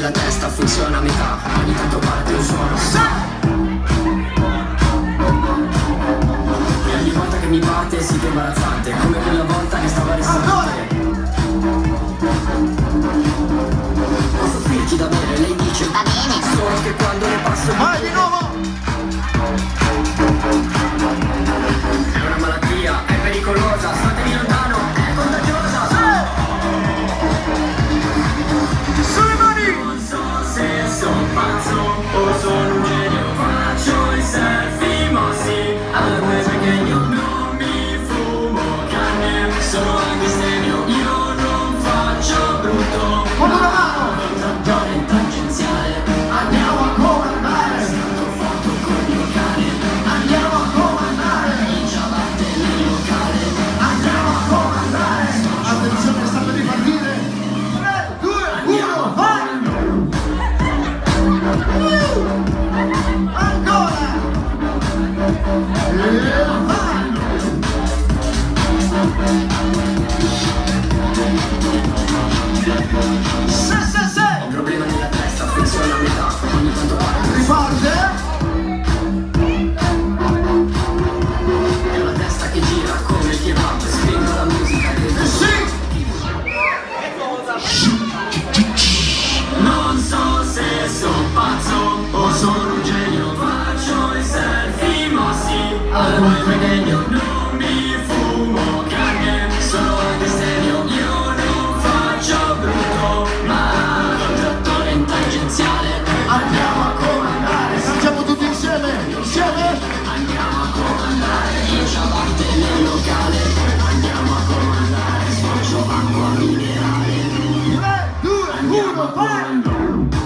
nella testa funziona a metà, ogni tanto parte un suono. E ogni volta che mi parte si imbarazzante, come quella volta che stava restante. Posso offrirci da bere, lei dice va bene, solo che quando ne passo vai di nuovo. È una malattia, è pericolosa, statevi lontano, è contagiosa. Sulle mani! Non so se sono pazzo o sono un genio, faccio i selfie mossi al web perché io non mi fumo canne, sono anche stereo, io non faccio brutto. Con una mano! Contrattore in tangenziale, andiamo a comandare, sento foto con il cane, andiamo a comandare, in ciabatte nel locale, andiamo a comandare. Attenzione, sta per ripartire! 3, 2, 1, vai! Ancora! Andiamo a comandare, sfoggio acqua minerale. 3, 2, 1, vai!